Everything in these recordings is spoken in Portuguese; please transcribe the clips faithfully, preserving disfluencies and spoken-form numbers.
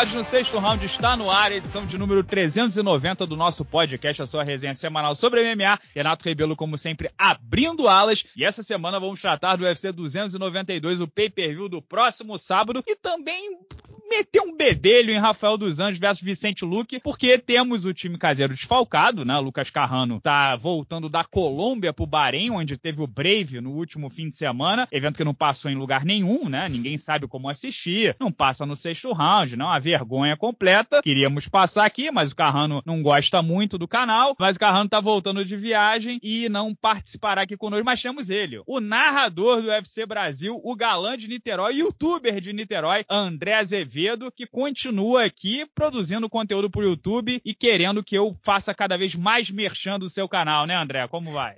Baseados no Sexto Round está no ar, edição de número trezentos e noventa do nosso podcast, a sua resenha semanal sobre M M A. Renato Rebelo, como sempre, abrindo alas. E essa semana vamos tratar do U F C duzentos e noventa e dois, o pay-per-view do próximo sábado. E também meter um bedelho em Rafael dos Anjos versus Vicente Luque, porque temos o time caseiro desfalcado, né? Lucas Carrano tá voltando da Colômbia pro Bahrein, onde teve o Brave no último fim de semana. Evento que não passou em lugar nenhum, né? Ninguém sabe como assistir. Não passa no Sexto Round, não. A vergonha completa. Queríamos passar aqui, mas o Carrano não gosta muito do canal. Mas o Carrano tá voltando de viagem e não participará aqui conosco. Mas temos ele, o narrador do U F C Brasil, o galã de Niterói, youtuber de Niterói, André Azevedo, que continua aqui produzindo conteúdo pro YouTube e querendo que eu faça cada vez mais merchan do seu canal, né, André? Como vai?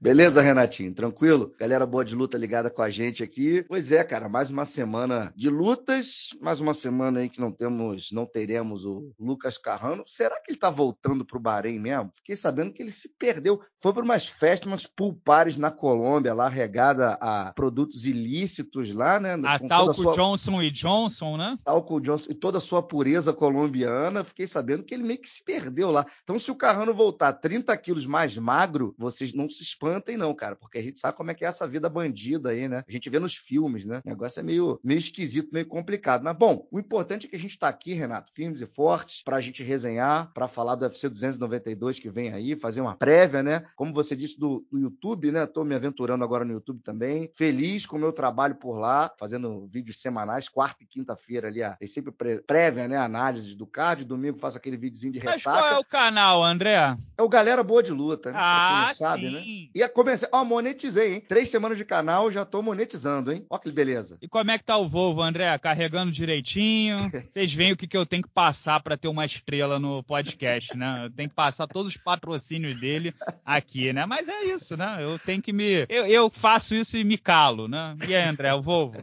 Beleza, Renatinho? Tranquilo? Galera Boa de Luta ligada com a gente aqui. Pois é, cara, mais uma semana de lutas, mais uma semana aí que não temos, não teremos o Lucas Carrano. Será que ele tá voltando pro Bahrein mesmo? Fiquei sabendo que ele se perdeu. Foi para umas festas, umas pulpares na Colômbia, lá regada a produtos ilícitos lá, né? A Talco sua... Johnson e Johnson, né? Talco Johnson e toda a sua pureza colombiana. Fiquei sabendo que ele meio que se perdeu lá. Então, se o Carrano voltar trinta quilos mais magro, vocês não se espantam. Cantem não, cara, porque a gente sabe como é que é essa vida bandida aí, né? A gente vê nos filmes, né? O negócio é meio, meio esquisito, meio complicado. Mas, bom, o importante é que a gente tá aqui, Renato, firmes e fortes, pra gente resenhar, pra falar do U F C duzentos e noventa e dois que vem aí, fazer uma prévia, né? Como você disse, do, do YouTube, né? Tô me aventurando agora no YouTube também. Feliz com o meu trabalho por lá, fazendo vídeos semanais, quarta e quinta-feira ali, ó. É sempre prévia, né? Análise do card. Domingo faço aquele videozinho de ressaca. Mas qual é o canal, André? É o Galera Boa de Luta, né? Ah, pra quem não sabe, sim. Né? E comecei, ó, monetizei, hein? Três semanas de canal, já tô monetizando, hein? Ó que beleza. E como é que tá o Volvo, André? Carregando direitinho? Vocês veem o que, que eu tenho que passar pra ter uma estrela no podcast, né? Eu tenho que passar todos os patrocínios dele aqui, né? Mas é isso, né? Eu tenho que me... Eu, eu faço isso e me calo, né? E aí, André, o Volvo?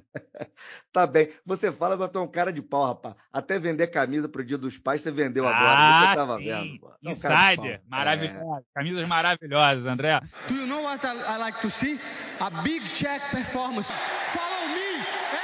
Tá bem. Você fala, mas tu é um cara de pau, rapaz. Até vender camisa pro Dia dos Pais, você vendeu agora. Ah, você tava sim. Vendo. Pô. É um Insider. Maravilhosa. É. Camisas maravilhosas, André. You know what I, I like to see? A big check performance. Follow me,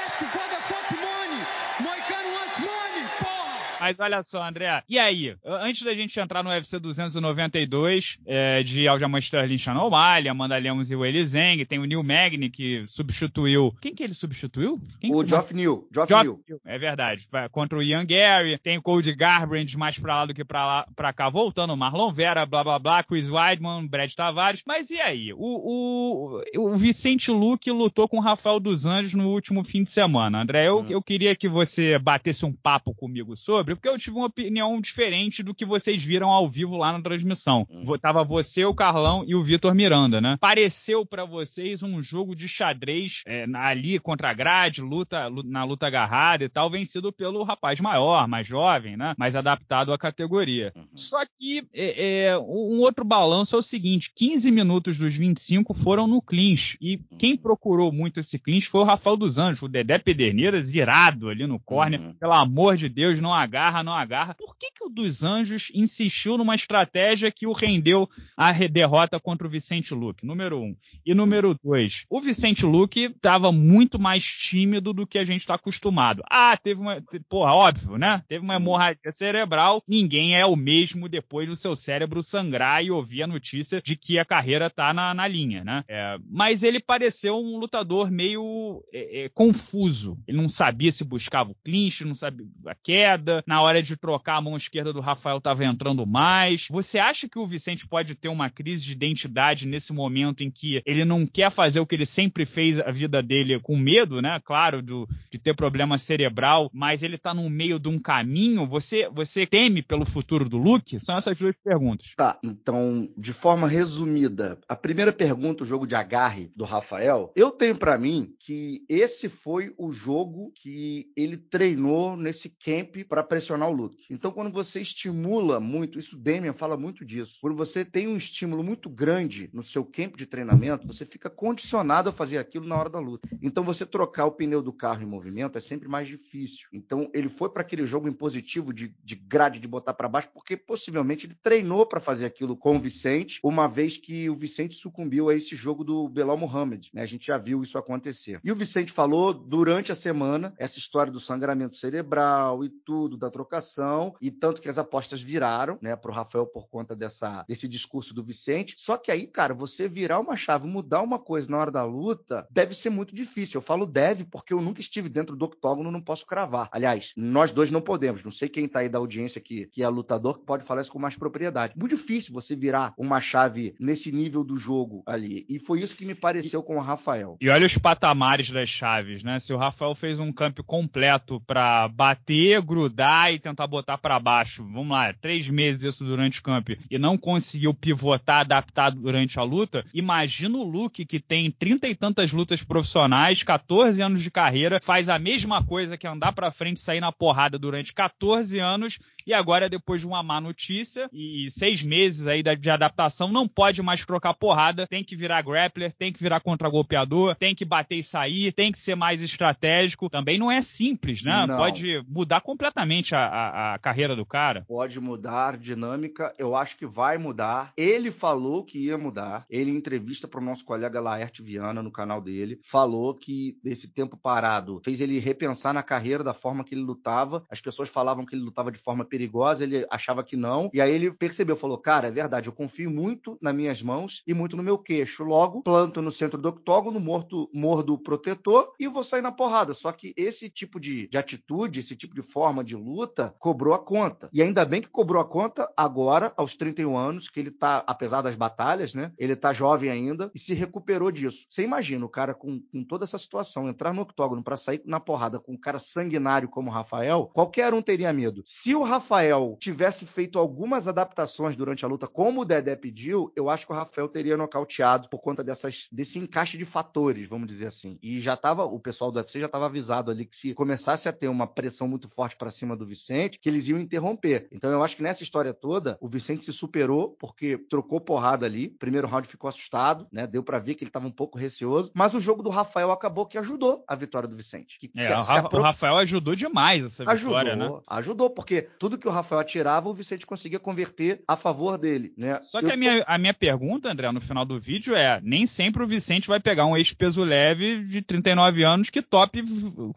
ask for the fuck money. Moicano wants money, porra. Mas olha só, André. E aí? Antes da gente entrar no U F C duzentos e noventa e dois, é, de Aljamain Sterling, Sean O'Malley, Amanda Lemos e Weili Zhang, tem o Neil Magny que substituiu... Quem que ele substituiu? Quem o Geoff Neal. Geoff Neal. É verdade. Contra o Ian Garry. Tem o Cody Garbrandt mais pra lá do que pra, lá, pra cá voltando. O Marlon Vera, blá, blá, blá. Chris Weidman, Brad Tavares. Mas e aí? O, o, o Vicente Luque lutou com o Rafael dos Anjos no último fim de semana. André, eu, hum. eu queria que você batesse um papo comigo sobre... Porque eu tive uma opinião diferente do que vocês viram ao vivo lá na transmissão. Hum. Tava você, o Carlão e o Vitor Miranda, né? Pareceu pra vocês um jogo de xadrez é, ali contra a grade, luta, na luta agarrada e tal, vencido pelo rapaz maior, mais jovem, né? Mais adaptado à categoria. Uhum. Só que é, é, um outro balanço é o seguinte, quinze minutos dos vinte e cinco foram no clinch. E quem procurou muito esse clinch foi o Rafael dos Anjos, o Dedé Pederneiras, irado ali no córner. Uhum. Pelo amor de Deus, não agarra. Agarra, não agarra. Por que, que o dos Anjos insistiu numa estratégia que o rendeu a derrota contra o Vicente Luque? Número um. E número dois, o Vicente Luque estava muito mais tímido do que a gente está acostumado. Ah, teve uma... Porra, óbvio, né? Teve uma hemorragia cerebral. Ninguém é o mesmo depois do seu cérebro sangrar e ouvir a notícia de que a carreira tá na, na linha, né? É, mas ele pareceu um lutador meio é, é, confuso. Ele não sabia se buscava o clinch, não sabia a queda... Na hora de trocar, a mão esquerda do Rafael estava entrando mais. Você acha que o Vicente pode ter uma crise de identidade nesse momento em que ele não quer fazer o que ele sempre fez a vida dele com medo, né? Claro, do, de ter problema cerebral, mas ele está no meio de um caminho. Você, você teme pelo futuro do Luque? São essas duas perguntas. Tá, então, de forma resumida, a primeira pergunta, o jogo de agarre do Rafael, eu tenho pra mim que esse foi o jogo que ele treinou nesse camp para pressionar o Luque. Então, quando você estimula muito, isso o Damian fala muito disso, quando você tem um estímulo muito grande no seu camp de treinamento, você fica condicionado a fazer aquilo na hora da luta. Então você trocar o pneu do carro em movimento é sempre mais difícil. Então ele foi para aquele jogo impositivo de, de grade, de botar para baixo, porque possivelmente ele treinou para fazer aquilo com o Vicente, uma vez que o Vicente sucumbiu a esse jogo do Belal Muhammad, né? A gente já viu isso acontecer. E o Vicente falou durante a semana essa história do sangramento cerebral e tudo, da trocação, e tanto que as apostas viraram, né, pro Rafael por conta dessa, desse discurso do Vicente. Só que aí, cara, você virar uma chave, mudar uma coisa na hora da luta, deve ser muito difícil. Eu falo deve porque eu nunca estive dentro do octógono, não posso cravar. Aliás, nós dois não podemos. Não sei quem tá aí da audiência que, que é lutador, que pode falar isso com mais propriedade. Muito difícil você virar uma chave nesse nível do jogo ali. E foi isso que me pareceu com o Rafael. E olha os patamares das chaves, né? Se o Rafael fez um camp completo pra bater, grudar e tentar botar pra baixo, vamos lá, três meses isso durante o camp, e não conseguiu pivotar, adaptar durante a luta, imagina o Luque, que tem trinta e tantas lutas profissionais, quatorze anos de carreira, faz a mesma coisa, que andar pra frente, sair na porrada durante quatorze anos, e agora, depois de uma má notícia e seis meses aí de adaptação, não pode mais trocar porrada, tem que virar grappler, tem que virar contragolpeador, tem que bater e sair, tem que ser mais estratégico. Também não é simples, né? Não. Pode mudar completamente a, a, a carreira do cara. Pode mudar, dinâmica, eu acho que vai mudar. Ele falou que ia mudar. Ele, em entrevista para o nosso colega Laerte Viana, no canal dele, falou que esse tempo parado fez ele repensar na carreira, da forma que ele lutava. As pessoas falavam que ele lutava de forma perigosa, ele achava que não. E aí ele percebeu, falou, cara, é verdade, eu confio muito nas minhas mãos e muito no meu queixo. Logo, planto no centro do octógono, morto, mordo o protetor e vou sair na porrada. Só que esse tipo de, de atitude, esse tipo de forma de luta, cobrou a conta. E ainda bem que cobrou a conta agora, aos trinta e um anos, que ele tá, apesar das batalhas, né? Ele tá jovem ainda e se recuperou disso. Você imagina o cara com, com toda essa situação, entrar no octógono pra sair na porrada com um cara sanguinário como o Rafael, qualquer um teria medo. Se o Rafael tivesse feito algumas adaptações durante a luta, como o Dedé pediu, eu acho que o Rafael teria nocauteado por conta dessas, desse encaixe de fatores, vamos dizer assim. E já tava, o pessoal do U F C já tava avisado ali que se começasse a ter uma pressão muito forte pra cima do Vicente, que eles iam interromper. Então eu acho que nessa história toda, o Vicente se superou, porque trocou porrada ali. Primeiro round ficou assustado, né? Deu pra ver que ele tava um pouco receoso, mas o jogo do Rafael acabou que ajudou a vitória do Vicente. Que é, o, Ra apro... o Rafael ajudou demais essa vitória, ajudou, né? Ajudou, porque tudo que o Rafael atirava, o Vicente conseguia converter a favor dele, né? Só que eu... a, minha, a minha pergunta, André, no final do vídeo é, nem sempre o Vicente vai pegar um ex-peso leve de trinta e nove anos que tope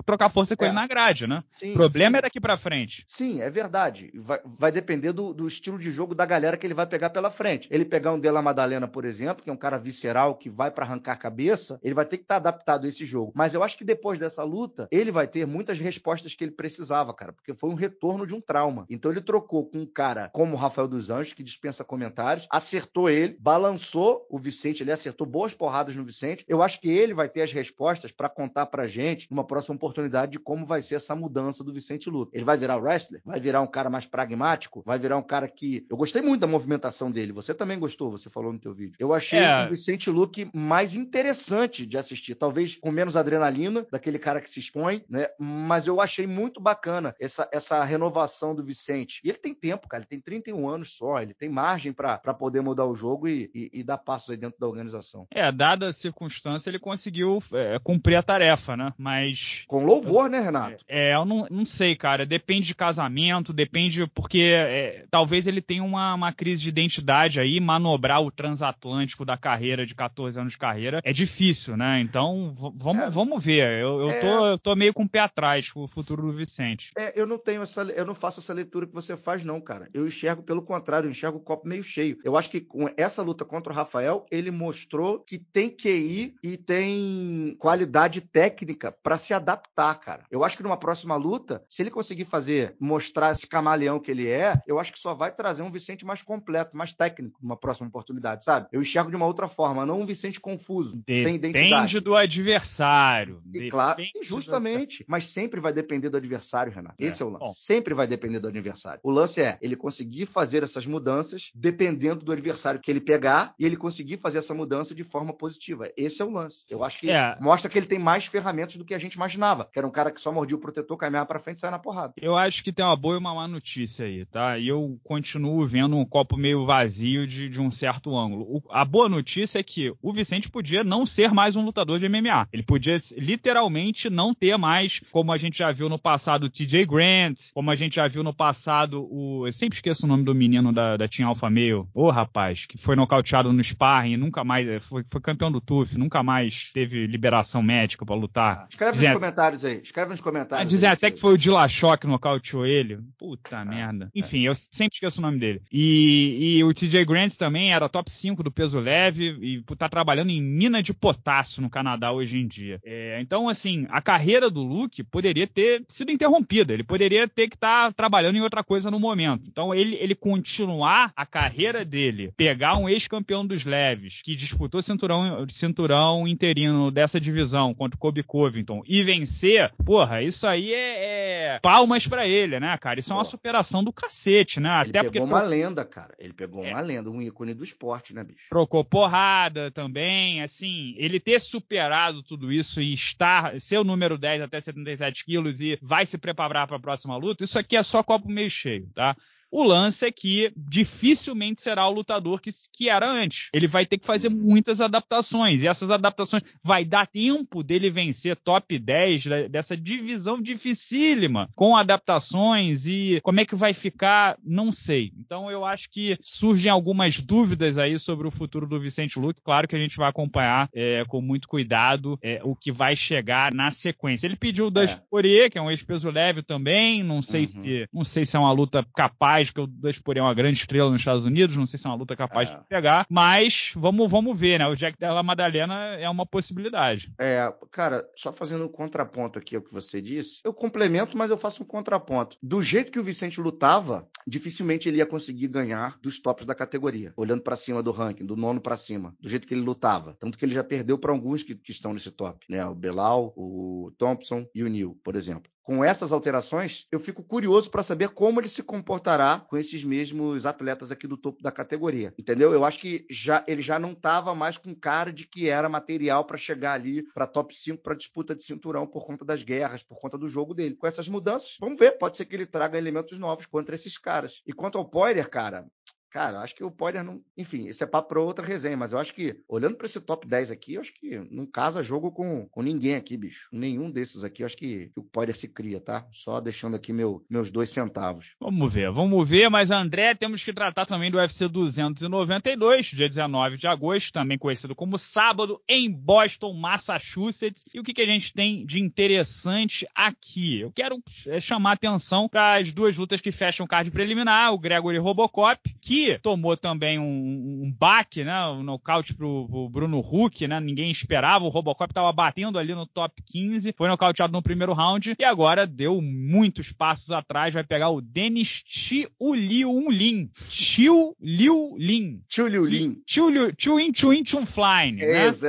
trocar força com é. ele na grade, né? Sim, o problema sim. é daqui pra frente. Sim, é verdade. Vai, vai depender do, do estilo de jogo da galera que ele vai pegar pela frente. Ele pegar um Della Madalena, por exemplo, que é um cara visceral, que vai pra arrancar a cabeça, ele vai ter que estar tá adaptado a esse jogo. Mas eu acho que depois dessa luta, ele vai ter muitas respostas que ele precisava, cara, porque foi um retorno de um trauma. Então ele trocou com um cara como o Rafael dos Anjos, que dispensa comentários, acertou ele, balançou o Vicente, ele acertou boas porradas no Vicente. Eu acho que ele vai ter as respostas pra contar pra gente, numa próxima oportunidade, de como vai ser essa mudança do Vicente Luque. Ele vai virar wrestler? Vai virar um cara mais pragmático? Vai virar um cara que... Eu gostei muito da movimentação dele. Você também gostou, você falou no teu vídeo. Eu achei é. o Vicente Luque mais interessante de assistir. Talvez com menos adrenalina, daquele cara que se expõe, né? Mas eu achei muito bacana essa, essa renovação do Vicente. E ele tem tempo, cara, ele tem trinta e um anos só, ele tem margem pra, pra poder mudar o jogo e, e, e dar passos aí dentro da organização. É, dada a circunstância, ele conseguiu é, cumprir a tarefa, né? Mas... Com louvor, eu, né, Renato? É, é eu não, não sei, cara, depende de casamento, depende, porque é, talvez ele tenha uma, uma crise de identidade aí, manobrar o transatlântico da carreira, de quatorze anos de carreira, é difícil, né? Então, vamos é, vamo ver. Eu, eu, é, tô, eu tô meio com o pé atrás com o futuro do Vicente. É, eu não tenho essa... Eu não faço essa leitura que você faz, não, cara. Eu enxergo, pelo contrário, eu enxergo o copo meio cheio. Eu acho que com essa luta contra o Rafael, ele mostrou que tem Q I e tem qualidade técnica pra se adaptar, cara. Eu acho que numa próxima luta, se ele conseguir fazer, mostrar esse camaleão que ele é, eu acho que só vai trazer um Vicente mais completo, mais técnico, numa próxima oportunidade, sabe? Eu enxergo de uma outra forma, não um Vicente confuso, depende sem identidade. Depende do adversário. E, claro, justamente. Mas sempre vai depender do adversário, Renato. É. Esse é o lance. Bom. Sempre vai depender do adversário. O lance é ele conseguir fazer essas mudanças dependendo do adversário que ele pegar e ele conseguir fazer essa mudança de forma positiva. Esse é o lance. Eu acho que é. mostra que ele tem mais ferramentas do que a gente imaginava, que era um cara que só mordia o protetor, caminhava pra frente e saia na porrada. Eu acho que tem uma boa e uma má notícia aí, tá? E eu continuo vendo um copo meio vazio de, de um certo ângulo. O, a boa notícia é que o Vicente podia não ser mais um lutador de M M A. Ele podia, literalmente, não ter mais, como a gente já viu no passado, o T J Grant, como a gente já viu no passado, o... Eu sempre esqueço o nome do menino da, da Team Alpha Male. Ô, rapaz, que foi nocauteado no sparring, nunca mais... Foi, foi campeão do T U F, nunca mais teve liberação médica pra lutar. Escreve Dizem... nos comentários aí, escreve nos comentários. Dizem aí, até que foi o Dillashaw que nocauteou ele. Puta ah, merda. Enfim, é. eu sempre esqueço o nome dele. E, e o T J Grant também era top cinco do peso leve e tá trabalhando em mina de potássio no Canadá hoje em dia. É, então, assim, a carreira do Luke poderia ter sido interrompida. Ele poderia ter que estar tá trabalhando em outra coisa no momento. Então, ele, ele continuar a carreira dele, pegar um ex-campeão dos leves, que disputou cinturão, cinturão interino dessa divisão contra o Kobe Covington e vencer, porra, isso aí é, é palmas pra ele, né, cara? Isso é uma superação do cacete, né? Ele Até pegou porque... uma lenda, cara. Ele pegou é. uma lenda, um ícone do esporte, né, bicho? Trocou porrada também, assim, ele ter superado tudo isso e estar, ser o número dez até setenta e sete quilos e vai se preparar pra próxima luta, isso aqui é só copo meio cheio, tá? O lance é que dificilmente será o lutador que, que era antes. Ele vai ter que fazer muitas adaptações. E essas adaptações vai dar tempo dele vencer top dez dessa divisão dificílima, com adaptações e como é que vai ficar, não sei. Então eu acho que surgem algumas dúvidas aí sobre o futuro do Vicente Luque. Claro que a gente vai acompanhar é, com muito cuidado é, o que vai chegar na sequência. Ele pediu o Dustin é. Poirier, que é um ex-peso leve também. Não sei, uhum. se, não sei se é uma luta capaz, que o Dustin Poirier é uma grande estrela nos Estados Unidos, não sei se é uma luta capaz é. de pegar, mas vamos, vamos ver, né? O Jack Della Madalena é uma possibilidade. É, cara, só fazendo um contraponto aqui ao que você disse, eu complemento, mas eu faço um contraponto. Do jeito que o Vicente lutava, dificilmente ele ia conseguir ganhar dos tops da categoria, olhando pra cima do ranking, do nono pra cima, do jeito que ele lutava. Tanto que ele já perdeu pra alguns que, que estão nesse top, né? O Belal, o Thompson e o Neal, por exemplo. Com essas alterações, eu fico curioso para saber como ele se comportará com esses mesmos atletas aqui do topo da categoria, entendeu? Eu acho que já, ele já não estava mais com cara de que era material para chegar ali para top cinco, para disputa de cinturão, por conta das guerras, por conta do jogo dele. Com essas mudanças, vamos ver, pode ser que ele traga elementos novos contra esses caras. E quanto ao Poirier, cara... Cara, acho que o Poirier não... Enfim, esse é papo para outra resenha, mas eu acho que, olhando para esse top dez aqui, eu acho que não casa jogo com, com ninguém aqui, bicho. Nenhum desses aqui, eu acho que, que o Poirier se cria, tá? Só deixando aqui meu, meus dois centavos. Vamos ver, vamos ver, mas André, temos que tratar também do U F C duzentos e noventa e dois, dia dezenove de agosto, também conhecido como sábado, em Boston, Massachusetts. E o que, que a gente tem de interessante aqui? Eu quero é, chamar atenção para as duas lutas que fecham o card preliminar, o Gregory Robocop, que tomou também um, um baque, né? Um nocaute pro, pro Bruno Huck, né? Ninguém esperava. O Robocop tava batendo ali no top quinze. Foi nocauteado no primeiro round. E agora deu muitos passos atrás. Vai pegar o Denis Tiuliulin. Tiuliulin. Tiuliulin. Tiuin, Tiuin, Tiunfline. É esse,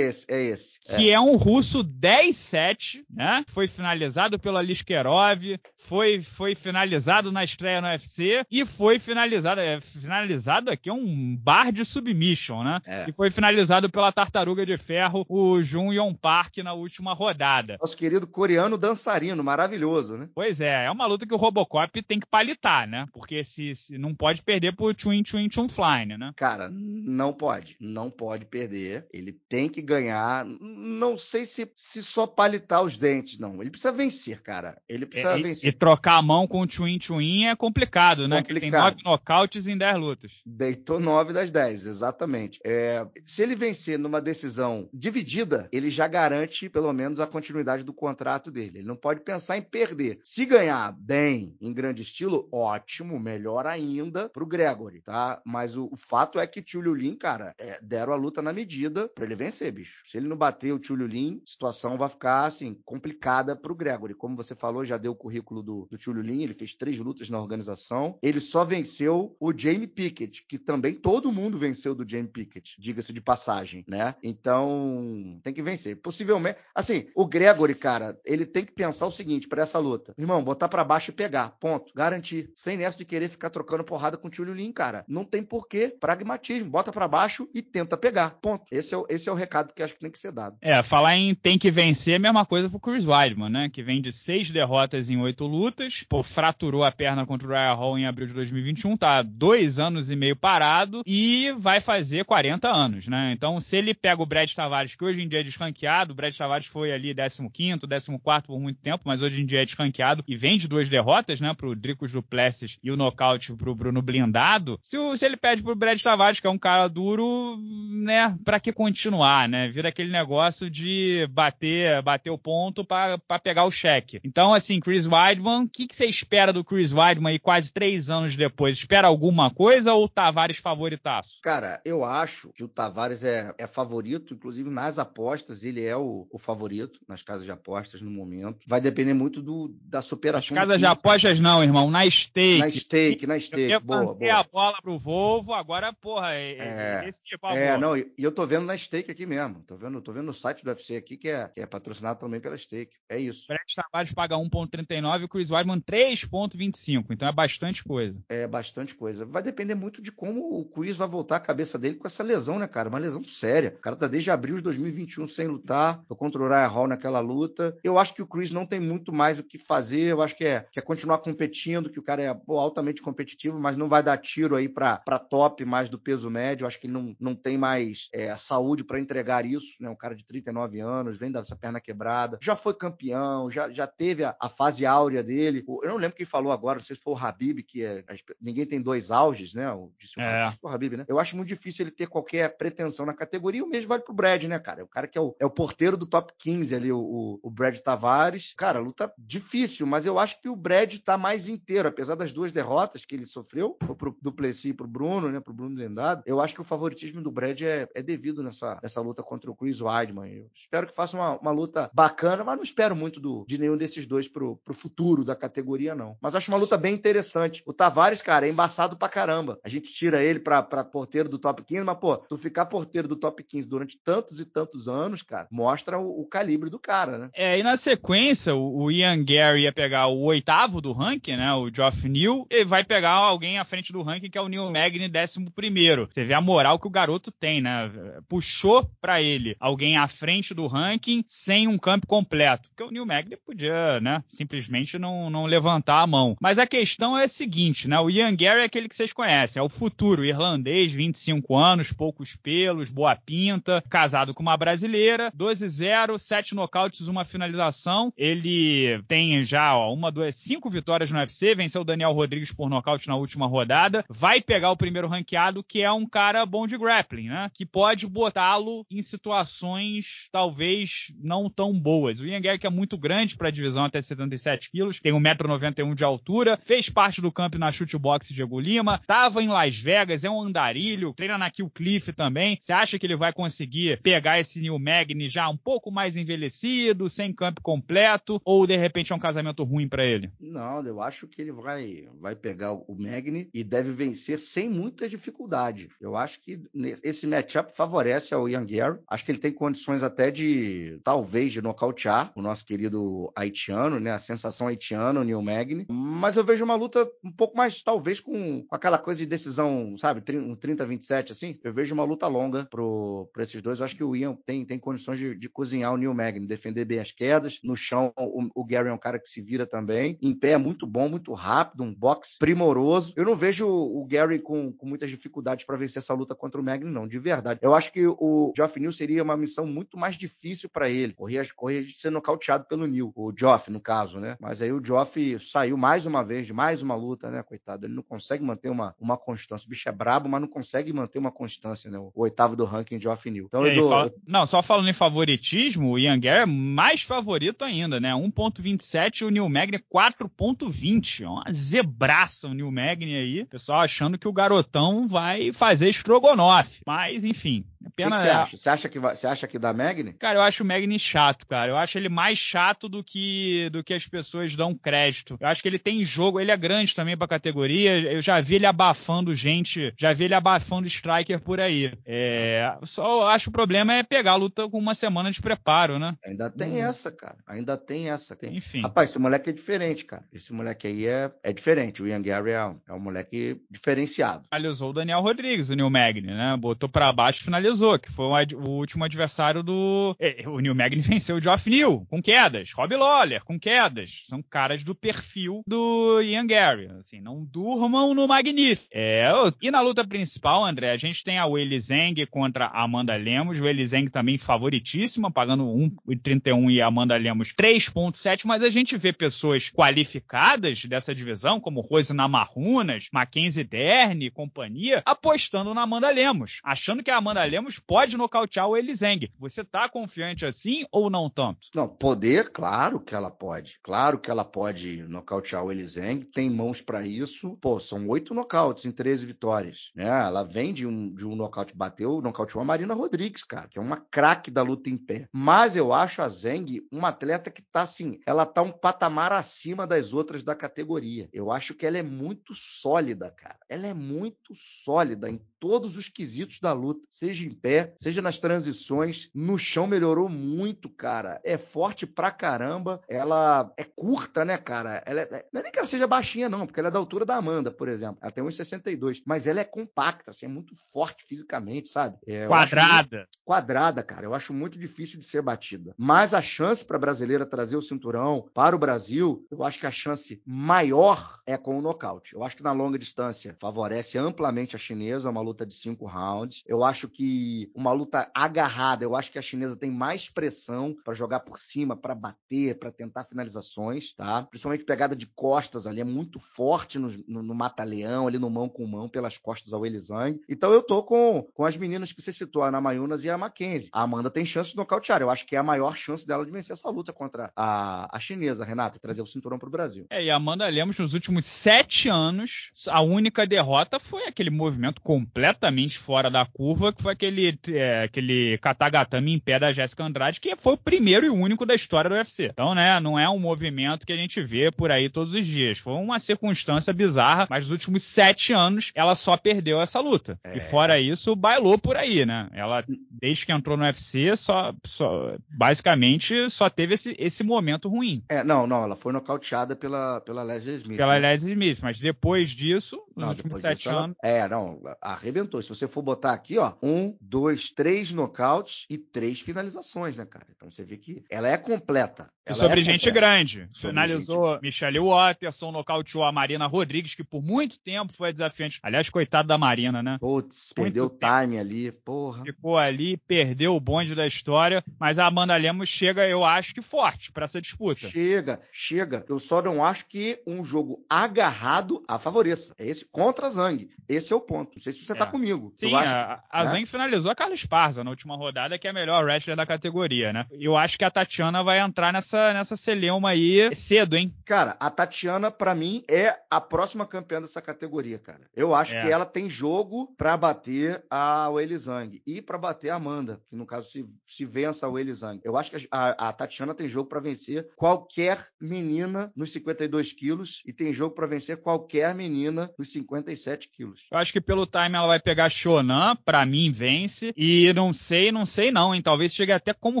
é esse. Que é um russo dez sete, né? Foi finalizado pelo Aliskerov. Foi, foi finalizado na estreia no U F C. E foi finalizado... É, finalizado aqui é um bar de submission, né? É. E foi finalizado pela tartaruga de ferro, o Jun Yong Park, na última rodada. Nosso querido coreano dançarino, maravilhoso, né? Pois é, é uma luta que o Robocop tem que palitar, né? Porque se, se não pode perder pro Twin Twin Twin Flying, né? Cara, não pode. Não pode perder. Ele tem que ganhar. Não sei se, se só palitar os dentes, não. Ele precisa vencer, cara. Ele precisa e, vencer. E trocar a mão com o Twin Twin é complicado, né? Complicado. Que tem nove nocautes em dez lutas. Deitou nove das dez, exatamente. É, se ele vencer numa decisão dividida, ele já garante, pelo menos, a continuidade do contrato dele. Ele não pode pensar em perder. Se ganhar bem, em grande estilo, ótimo, melhor ainda pro Gregory, tá? Mas o, o fato é que o Tiuliulin, cara, é, deram a luta na medida pra ele vencer, bicho. Se ele não bater o Tiuliulin, a situação vai ficar, assim, complicada pro Gregory. Como você falou, já deu o currículo do, do Tiuliulin, ele fez três lutas na organização. Ele só venceu o Jamie Pickett, que também todo mundo venceu do Jamie Pickett, diga-se de passagem, né? Então, tem que vencer. Possivelmente, assim, o Gregory, cara, ele tem que pensar o seguinte pra essa luta. Irmão, botar pra baixo e pegar, ponto. Garantir. Sem nessa de querer ficar trocando porrada com o Tiuliulin, cara. Não tem porquê. Pragmatismo. Bota pra baixo e tenta pegar, ponto. Esse é o, esse é o recado que acho que tem que ser dado. complicado. É, falar em tem que vencer é a mesma coisa pro Chris Weidman, né? Que vem de seis derrotas em oito lutas. Pô, fraturou a perna contra o Ryan Hall em abril de dois mil e vinte e um. Tá dois anos e meio parado e vai fazer quarenta anos, né? Então, se ele pega o Brad Tavares, que hoje em dia é desranqueado, o Brad Tavares foi ali décimo quinto, décimo quarto por muito tempo, mas hoje em dia é desranqueado e vem de duas derrotas, né? Pro Dricos Duplessis e o nocaute pro Bruno Blindado. Se, o, se ele pede pro Brad Tavares, que é um cara duro, né? Pra que continuar, né? Vira aquele negócio de bater, bater o ponto pra, pra pegar o cheque. Então, assim, Chris Weidman, o que você espera do Chris Weidman aí quase três anos depois? Espera alguma coisa ou o Tavares favoritaço? Cara, eu acho que o Tavares é, é favorito, inclusive nas apostas, ele é o, o favorito nas casas de apostas no momento. Vai depender muito do, da superação. Nas casas de apostas não, irmão, na Stake. Na Stake, na Stake, boa, boa. A bola pro Volvo, agora, porra, é, é, esse é, é não, e eu tô vendo na Stake aqui mesmo, tô vendo, tô vendo no site do U F C aqui que é, que é patrocinado também pela Stake, é isso. O Brad Tavares paga um vírgula trinta e nove e o Chris Weidman três vírgula vinte e cinco, então é bastante coisa. É, bastante coisa. Vai depender muito de como o Chris vai voltar a cabeça dele com essa lesão, né, cara? Uma lesão séria. O cara tá desde abril de dois mil e vinte e um sem lutar, tô contra o Ryan Hall naquela luta. Eu acho que o Chris não tem muito mais o que fazer, eu acho que é, que é continuar competindo, que o cara é pô, altamente competitivo, mas não vai dar tiro aí pra, pra top mais do peso médio, eu acho que ele não, não tem mais é, saúde pra entregar isso, né? Um cara de trinta e nove anos, vem dessa perna quebrada, já foi campeão, já, já teve a, a fase áurea dele. Eu não lembro quem falou agora, não sei se foi o Habib, que é, ninguém tem dois auges, né? O, disse o, é. o Habib, né? Eu acho muito difícil ele ter qualquer pretensão na categoria, e o mesmo vale pro Brad, né, cara? O cara que é o, é o porteiro do top quinze ali, o, o, o Brad Tavares. Cara, luta difícil, mas eu acho que o Brad tá mais inteiro, apesar das duas derrotas que ele sofreu, pro Duplessis e pro Bruno, né? Pro Bruno Blindado. Eu acho que o favoritismo do Brad é, é devido nessa, nessa luta contra o Chris Weidman. Eu espero que faça uma, uma luta bacana, mas não espero muito do, de nenhum desses dois pro, pro futuro da categoria, não. Mas acho uma luta bem interessante. O Tavares, cara, é embaçado pra caramba. A gente tira ele pra, pra porteiro do top quinze, mas, pô, tu ficar porteiro do top quinze durante tantos e tantos anos, cara, mostra o, o calibre do cara, né? É, e na sequência, o, o Ian Garry ia pegar o oitavo do ranking, né? O Geoff Neal, e vai pegar alguém à frente do ranking, que é o Neil Magny, décimo primeiro. Você vê a moral que o garoto tem, né? Puxou pra ele alguém à frente do ranking sem um campo completo. Porque o Neil Magny podia, né? Simplesmente não, não levantar a mão. Mas a questão é a seguinte, né? O Ian Garry é aquele que vocês conhecem. É o futuro irlandês, vinte e cinco anos, poucos pelos, boa pinta, casado com uma brasileira, doze a zero, sete nocautes, uma finalização. Ele tem já, ó, uma, duas, cinco vitórias no U F C, venceu o Daniel Rodrigues por nocaute na última rodada. Vai pegar o primeiro ranqueado, que é um cara bom de grappling, né? Que pode botá-lo em situações talvez não tão boas. O Ian Garry, que é muito grande para a divisão até setenta e sete quilos, tem um metro e noventa e um de altura, fez parte do campo na Chute Box Diego Lima, tava em Las Vegas, é um andarilho, treina na Kill Cliff também. Você acha que ele vai conseguir pegar esse Neil Magny já um pouco mais envelhecido, sem campo completo, ou de repente é um casamento ruim para ele? Não, eu acho que ele vai, vai pegar o Magny e deve vencer sem muita dificuldade. Eu acho que esse matchup favorece ao Ian Garry. Acho que ele tem condições até de, talvez, de nocautear o nosso querido haitiano, né? A sensação haitiana, o Neil Magny. Mas eu vejo uma luta um pouco mais, talvez, com aquela coisa de decisão, sabe? Um trinta a vinte e sete, assim. Eu vejo uma luta longa pro, pro esses dois. Eu acho que o Ian tem, tem condições de, de cozinhar o Neil Magny, defender bem as quedas. No chão, o, o Garry é um cara que se vira também. Em pé é muito bom, muito rápido, um boxe primoroso. Eu não vejo o Garry com, com muitas dificuldades para vencer essa luta contra o Magny, não, de verdade. Eu acho que o Geoff Neal seria uma missão muito mais difícil para ele. Corria, corria de ser nocauteado pelo Neil, o Geoff, no caso, né? Mas aí o Geoff saiu mais uma vez de mais uma luta, né? Coitado, ele não consegue manter uma, uma constância. O bicho é brabo, mas não consegue manter uma constância, né? O, o oitavo do ranking, Geoff Neal. Então, aí, do... fala... Não, só falando em favoritismo, o Ian Garry é mais favorito ainda, né? um vírgula vinte e sete e o Neil Magny quatro vírgula vinte. Uma zebraça o Neil Magny aí. Pessoal achando que o garotão vai fazer estrogonofe. Mas, enfim... O que você acha? Você acha que, vai, você acha que dá Magny? Cara, eu acho o Magny chato, cara. Eu acho ele mais chato do que, do que as pessoas dão crédito. Eu acho que ele tem jogo, ele é grande também pra categoria. Eu já vi ele abafando gente, já vi ele abafando striker por aí. É, só acho que o problema é pegar a luta com uma semana de preparo, né? Ainda tem hum. essa, cara. Ainda tem essa. Tem... Enfim. Rapaz, esse moleque é diferente, cara. Esse moleque aí é, é diferente. O Ian Garry é um, é um moleque diferenciado. Finalizou o Daniel Rodrigues, o Neil Magny, né? Botou pra baixo e finalizou, que foi o último adversário adversário do... É, o Neil Magny venceu o Geoff Neal, com quedas. Robbie Lawler, com quedas. São caras do perfil do Ian Garry. Assim, não durmam no Magnífico. É, e na luta principal, André, a gente tem a Weili Zhang contra a Amanda Lemos. Weili Zhang também favoritíssima, pagando um e trinta e um e a Amanda Lemos três e sete. Mas a gente vê pessoas qualificadas dessa divisão, como Rose Namarunas, Mackenzie Dern e companhia, apostando na Amanda Lemos, achando que a Amanda Lemos pode nocautear o Weili Zhang. Você tá confiante assim ou não tanto? Não, poder, claro que ela pode. Claro que ela pode nocautear o Weili Zhang, tem mãos para isso. Pô, são oito nocautes em treze vitórias, né? Ela vem de um, de um nocaute, bateu, nocauteou a Marina Rodriguez, cara, que é uma craque da luta em pé. Mas eu acho a Zhang uma atleta que tá assim, ela tá um patamar acima das outras da categoria. Eu acho que ela é muito sólida, cara. Ela é muito sólida em todos os quesitos da luta, seja em pé, seja nas transições. No chão melhorou muito, cara. É forte pra caramba. Ela é curta, né, cara? Ela é... Não é nem que ela seja baixinha, não, porque ela é da altura da Amanda, por exemplo. Ela tem um metro e sessenta e dois, mas ela é compacta, assim, é muito forte fisicamente, sabe? É, quadrada. Muito... Quadrada, cara. Eu acho muito difícil de ser batida. Mas a chance pra brasileira trazer o cinturão para o Brasil, eu acho que a chance maior é com o nocaute. Eu acho que na longa distância favorece amplamente a chinesa, uma luta de cinco rounds. Eu acho que uma luta agarrada, eu acho que a chinesa tem mais pressão para jogar por cima, para bater, para tentar finalizações, tá? Principalmente pegada de costas ali, é muito forte no, no, no mata-leão, ali no mão com mão, pelas costas ao Weili Zhang. Então eu tô com, com as meninas que você citou, a Namajunas e a Mackenzie. A Amanda tem chance de nocautear, eu acho que é a maior chance dela de vencer essa luta contra a, a chinesa, Renato, e trazer o cinturão pro Brasil. É, e a Amanda Lemos, nos últimos sete anos, a única derrota foi aquele movimento completamente fora da curva, que foi aquele, é, aquele katagatame em pé da Jéssica Andrade, que foi o primeiro e único da história do U F C. Então, né, não é um movimento que a gente vê por aí todos os dias. Foi uma circunstância bizarra, mas nos últimos sete anos, ela só perdeu essa luta. É. E fora isso, bailou por aí, né? Ela, desde que entrou no U F C, só, só, basicamente, só teve esse, esse momento ruim. É, não, não, ela foi nocauteada pela, pela Leslie Smith. Pela né? Leslie Smith, mas depois disso, nos não, últimos sete disso, anos... Ela, é, não, arrebentou. Se você for botar aqui, ó, um, dois, três nocautes e três finalizações, né, cara? Então você vê que ela é completa. Ela e sobre é gente completa. Grande. Sobre finalizou gente... Michelle Waterson, nocauteou a Marina Rodrigues, que por muito tempo foi desafiante. Aliás, coitado da Marina, né? Putz, perdeu o time ali, porra. Ficou ali, perdeu o bonde da história, mas a Amanda Lemos chega, eu acho que forte, pra essa disputa. Chega, chega. Eu só não acho que um jogo agarrado a favoreça. É esse contra a Zhang. Esse é o ponto. Não sei se você é. tá comigo. Sim, eu acho, a, a né? Zhang finalizou a Carla Esparza na última rodada, que é a melhor wrestler da categoria, né? Eu acho que a Tatiana vai entrar nessa, nessa celeuma aí cedo, hein? Cara, a Tatiana, pra mim, é a próxima campeã dessa categoria, cara. Eu acho é. que ela tem jogo pra bater a Weili Zhang e pra bater a Amanda, que no caso se, se vença a Weili Zhang. Eu acho que a, a Tatiana tem jogo pra vencer qualquer menina nos cinquenta e dois quilos e tem jogo pra vencer qualquer menina nos cinquenta e sete quilos. Eu acho que pelo time ela vai pegar Shonan, pra mim vence, e não sei, não sei não, hein? Talvez chegue até como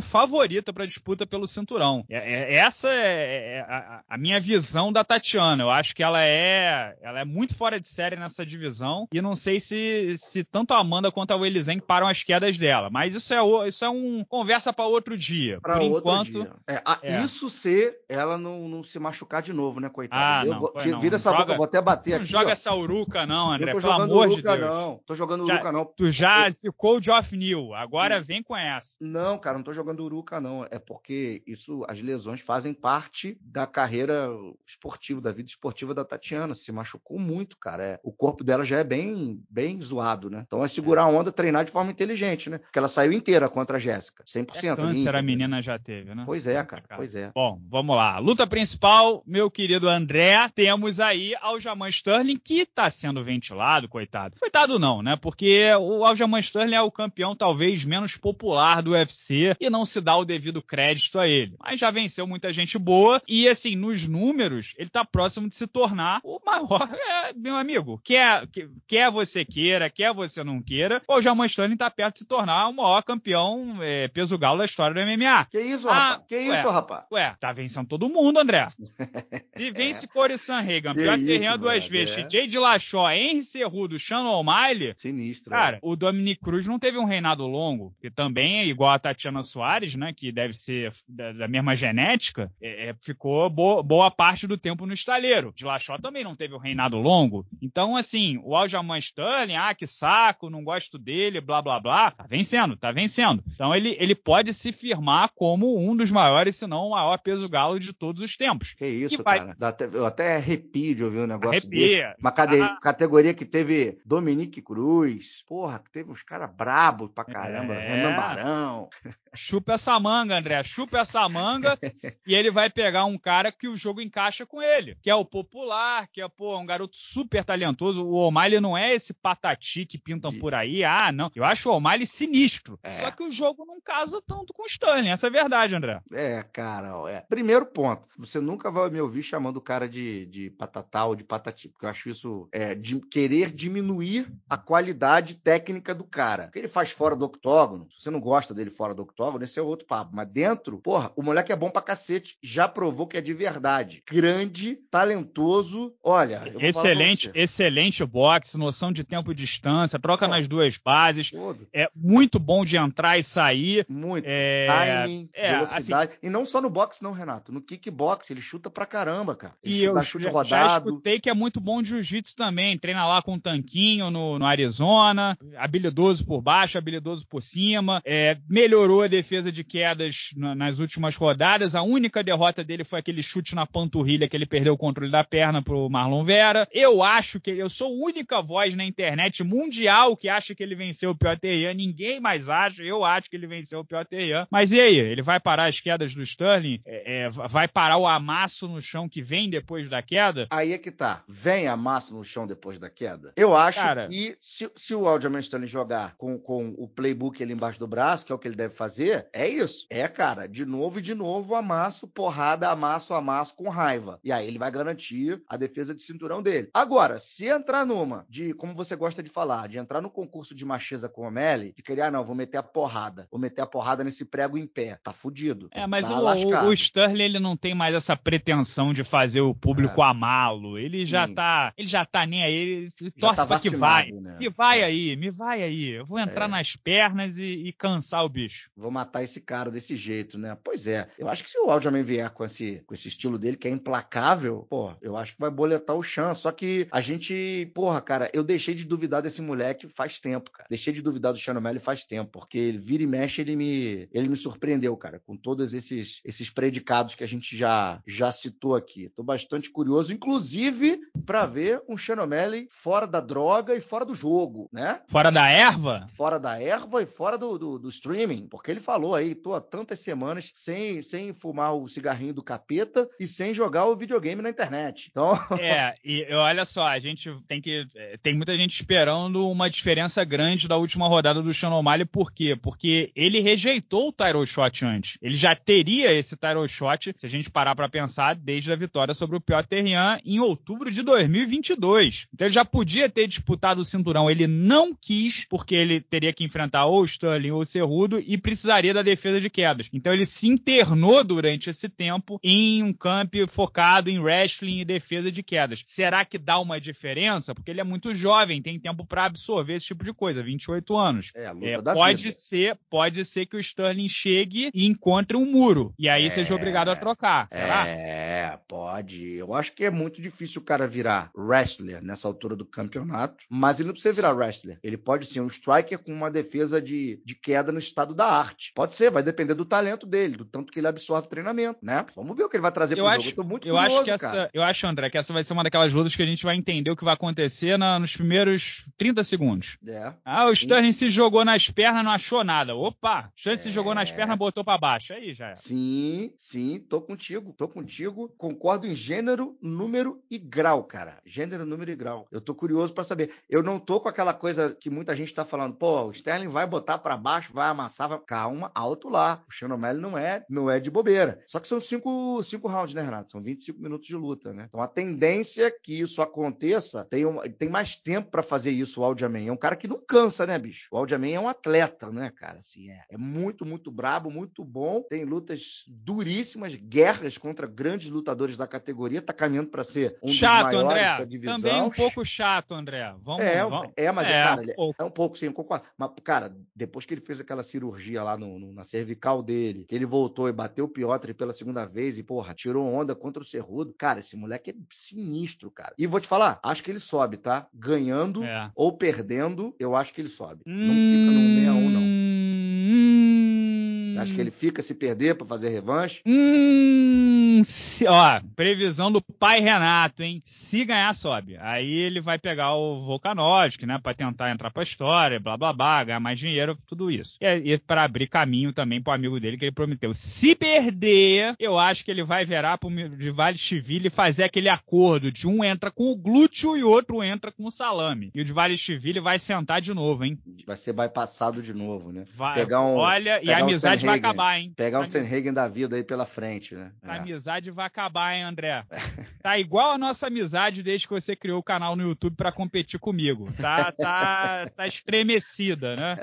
favorita pra disputa pelo cinturão. É, é, essa é, é a, a minha visão da Tatiana. Eu acho que ela é, ela é muito fora de série nessa divisão e não sei se, se tanto a Amanda quanto a Weili Zhang param as quedas dela, mas isso é, isso é um conversa pra outro dia. Pra Por outro enquanto, dia. É, a, é. Isso se ela não, não se machucar de novo, né, coitada? Ah, eu não, vou, não, vira não, essa joga, boca, eu vou até bater não aqui. Não joga ó. essa uruca não, André, pelo amor de Deus. Não, tô jogando uruca não. Tu já zicou o Geoff Neal, agora eu... vem com essa. Não, cara, não tô jogando uruca não, é porque isso, as lesões fazem parte da carreira esportiva, da vida esportiva da Tatiana, se machucou muito, cara, é, o corpo dela já é bem, bem zoado, né? Então é segurar é. a onda, treinar de forma inteligente, né? Porque ela saiu inteira contra a Jéssica, cem por cento. É câncer limpa, a menina né? já teve, né? Pois é, cara, pois é. Bom, vamos lá. Luta principal, meu querido André, temos aí Aljamain Sterling, que tá sendo ventilado, coitado. Coitado não, né? Porque o Aljamain Sterling é o campeão talvez menos popular do U F C e não se dá o devido crédito a ele. Mas já venceu muita gente boa e, assim, nos números, ele tá próximo de se tornar o maior, é, meu amigo. Quer, quer você queira, quer você não queira, o Aljamain Sterling tá perto de se tornar o maior campeão é, peso galo da história do M M A. Que isso, ah, rapaz? Que ué, isso, rapaz? Ué, tá vencendo todo mundo, André. E vence é. Corey Sandhagen, campeão de terreno duas vezes, T J Dillashaw, Henry Cerrudo, Sean O'Malley... Sinistro. Cara, é. O Dominic Cruz não teve um reinado longo, que também é igual a Tatiana Soares, né? Que deve ser da, da mesma genética. É, é, ficou bo, boa parte do tempo no estaleiro. Dillashaw também não teve um reinado longo. Então, assim, o Aljamain Sterling, ah, que saco, não gosto dele, blá, blá, blá. Tá vencendo, tá vencendo. Então, ele, ele pode se firmar como um dos maiores, se não o maior peso galo de todos os tempos. Que isso, que vai... cara. Dá até, eu até arrepio de ouvir um negócio arrepia. Desse. Uma cade... ah. categoria que teve Dominic Cruz, porra, que teve uns caras brabos pra caramba. É. Renan Barão. Chupa essa manga, André. Chupa essa manga e ele vai pegar um cara que o jogo encaixa com ele, que é o popular, que é, pô, um garoto super talentoso. O O'Malley não é esse patati que pintam de... por aí. Ah, não. Eu acho o O'Malley sinistro. É. Só que o jogo não casa tanto com o Sterling. Essa é a verdade, André. É, cara. É. Primeiro ponto. Você nunca vai me ouvir chamando o cara de, de patatá ou de patati, porque eu acho isso é, de querer diminuir a qualidade técnica do cara. O que ele faz fora do octógono, se você não gosta dele fora do octógono, esse é outro papo. Mas dentro, porra, o moleque é bom pra cacete. Já provou que é de verdade. Grande, talentoso. Olha, eu vou excelente, excelente boxe, noção de tempo e distância, troca é. nas duas bases. Todo. É muito bom de entrar e sair. Muito. É... Timing, é, velocidade. Assim... E não só no boxe, não, Renato. No kickbox, ele chuta pra caramba, cara. Ele e chuta, eu chute já, rodado. Já escutei que é muito bom de jiu-jitsu também. Treina lá com um tanquinho no, no Arizona, habilidoso por baixo, habilidoso por cima. É, melhorou a defesa de quedas na, nas últimas rodadas. A única derrota dele foi aquele chute na panturrilha que ele perdeu o controle da perna pro Marlon Vera. Eu acho que... Eu sou a única voz na internet mundial que acha que ele venceu o Petr Yan. Ninguém mais acha. Eu acho que ele venceu o Petr Yan. Mas e aí? Ele vai parar as quedas do Sterling? É, é, vai parar o amasso no chão que vem depois da queda? Aí é que tá. Vem amasso no chão depois da queda? Eu acho Cara, que se, se o Aljamain Sterling jogar com, com o playbook ali embaixo do braço, que é o que ele deve fazer, é isso. É, cara, de novo e de novo, amasso, porrada, amasso, amasso, com raiva. E aí ele vai garantir a defesa de cinturão dele. Agora, se entrar numa, de como você gosta de falar, de entrar no concurso de macheza com o O'Malley, de querer, ah, não, vou meter a porrada. Vou meter a porrada nesse prego em pé. Tá fudido. É, mas tá o, o Sterling, ele não tem mais essa pretensão de fazer o público é. amá-lo. Ele já Sim. tá... Ele já tá nem aí. Ele torce tá pra que vai. Né? Me vai é. aí, me vai aí. Eu vou entrar é. nas pernas e, e cansar o bicho. Vou matar esse cara desse jeito, né? Pois é. Eu acho que se o Aljamain vier com esse, com esse estilo dele, que é implacável, pô, eu acho que vai boletar o chão. Só que a gente... Porra, cara, eu deixei de duvidar desse moleque faz tempo, cara. Deixei de duvidar do Sean O'Malley faz tempo, porque ele vira e mexe, ele me, ele me surpreendeu, cara, com todos esses, esses predicados que a gente já, já citou aqui. Tô bastante curioso, inclusive, pra ver um Sean O'Malley fora da droga e fora do jogo, né? Fora da erva? Fora da erva e fora do, do, do streaming, porque ele falou aí, tô há tantas semanas sem, sem fumar o cigarrinho do capeta e sem jogar o videogame na internet. Então... É, e olha só, a gente tem que... Tem muita gente esperando uma diferença grande da última rodada do Sean O'Malley, por quê? Porque ele rejeitou o title shot antes. Ele já teria esse title shot, se a gente parar pra pensar, desde a vitória sobre o Petr Yan em outubro de dois mil e vinte e dois. Então ele já podia ter disputado o cinturão. Ele não quis, porque ele teria que enfrentar ou o Sterling ou o Cerrudo e precisaria da defesa de quedas. Então ele se internou durante esse tempo em um camp focado em wrestling e defesa de quedas. Será que dá uma diferença? Porque ele é muito jovem, tem tempo pra absorver esse tipo de coisa, vinte e oito anos. É, a luta é, da pode vida. ser, pode ser que o Sterling chegue e encontre um muro. E aí é, seja obrigado a trocar. Será? É, pode. Eu acho que é muito difícil o cara virar wrestler nessa altura do campeonato, mas ele não precisa virar wrestler. Ele pode ser um striker com uma defesa de, de queda no estado da arte. Pode ser, vai depender do talento dele, do tanto que ele absorve treinamento, né? Vamos ver o que ele vai trazer pro eu jogo. Acho, eu tô muito eu curioso, acho que essa, cara. Eu acho, André, que essa vai ser uma daquelas lutas que a gente vai entender o que vai acontecer na, nos primeiros trinta segundos. É. Ah, o Sterling se jogou nas pernas, não achou nada. Opa! O Sterling é. se jogou nas pernas, botou pra baixo. Aí já é. Sim, sim, tô contigo, tô contigo. Concordo em gênero, número e grau, cara. Gênero, número e grau. Eu tô curioso pra saber. Eu não tô com aquela coisa que muita gente tá falando, pô, o Sterling vai botar pra baixo, vai amassar, vai... Calma. dá um alto lá. O Sean O'Malley não é, não é de bobeira. Só que são cinco, cinco rounds, né, Renato? São vinte e cinco minutos de luta, né? Então a tendência que isso aconteça, tem, um, tem mais tempo pra fazer isso o Aljamain. É um cara que não cansa, né, bicho? O Aljamain é um atleta, né, cara? Assim, é, é muito, muito brabo, muito bom. Tem lutas duríssimas, guerras contra grandes lutadores da categoria. Tá caminhando pra ser um chato, dos maiores André. Da divisão. Também um pouco chato, André. Vamos, é, vamos. É, mas, é, cara, um pouco. É um pouco, sim, eu concordo. Mas, cara, depois que ele fez aquela cirurgia lá no, no, na cervical dele, que ele voltou e bateu o Piotr pela segunda vez e, porra, tirou onda contra o Cerrudo. Cara, esse moleque é sinistro, cara. E vou te falar, acho que ele sobe, tá? Ganhando é. ou perdendo, eu acho que ele sobe. Hum... Não fica no seis a um, não. Hum... Acho que ele fica se perder pra fazer revanche. Hum... Se... Ó, previsão do pai Renato, hein? Se ganhar, sobe. Aí ele vai pegar o Volkanovski, né? Pra tentar entrar pra história, blá, blá, blá, ganhar mais dinheiro, tudo isso. E, e pra abrir caminho também pro amigo dele que ele prometeu. Se perder, eu acho que ele vai virar pro Dvalishvili e fazer aquele acordo de um entra com o glúteo e outro entra com o salame. E o Dvalishvili vai sentar de novo, hein? Vai ser bypassado de novo, né? Vai, pegar um, olha, pegar e a amizade um vai acabar, hein? Pegar um Sanhagen da vida aí pela frente, né? A é. amizade vai acabar, hein, André? Tá igual a nossa amizade desde que você criou o canal no YouTube pra competir comigo. Tá, tá, tá estremecida, né?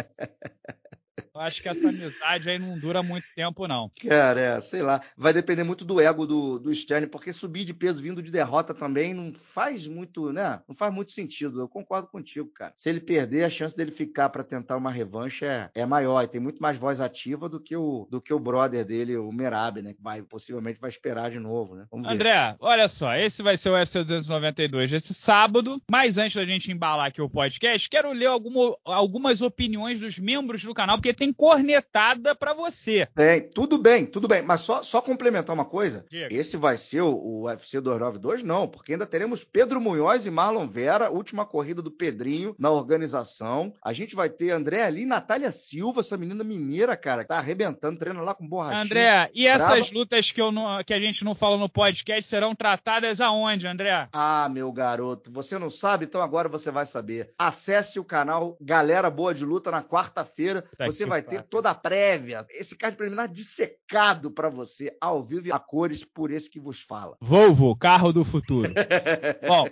Eu acho que essa amizade aí não dura muito tempo, não. Cara, é, sei lá. Vai depender muito do ego do, do Sterling, porque subir de peso vindo de derrota também não faz muito, né? Não faz muito sentido. Eu concordo contigo, cara. Se ele perder, a chance dele ficar pra tentar uma revanche é, é maior. E tem muito mais voz ativa do que o, do que o brother dele, o Merab, né? Que vai, possivelmente vai esperar de novo, né? Vamos ver. André, olha só. Esse vai ser o U F C duzentos e noventa e dois esse sábado. Mas antes da gente embalar aqui o podcast, quero ler alguma, algumas opiniões dos membros do canal, porque tem cornetada pra você. Tem, é, tudo bem, tudo bem. Mas só, só complementar uma coisa. Diga. Esse vai ser o, o U F C duzentos e noventa e dois? Não, porque ainda teremos Pedro Munhoz e Marlon Vera, última corrida do Pedrinho na organização. A gente vai ter André ali, Natália Silva, essa menina mineira, cara, que tá arrebentando, treina lá com borrachinha. André, e brava. Essas lutas que, eu não, que a gente não falou no podcast serão tratadas aonde, André? Ah, meu garoto, você não sabe? Então agora você vai saber. Acesse o canal Galera Boa de Luta na quarta-feira. Tá, você vai ter toda a prévia, esse card preliminar dissecado pra você, ao vivo e a cores, por esse que vos fala. Volvo, carro do futuro. Bom,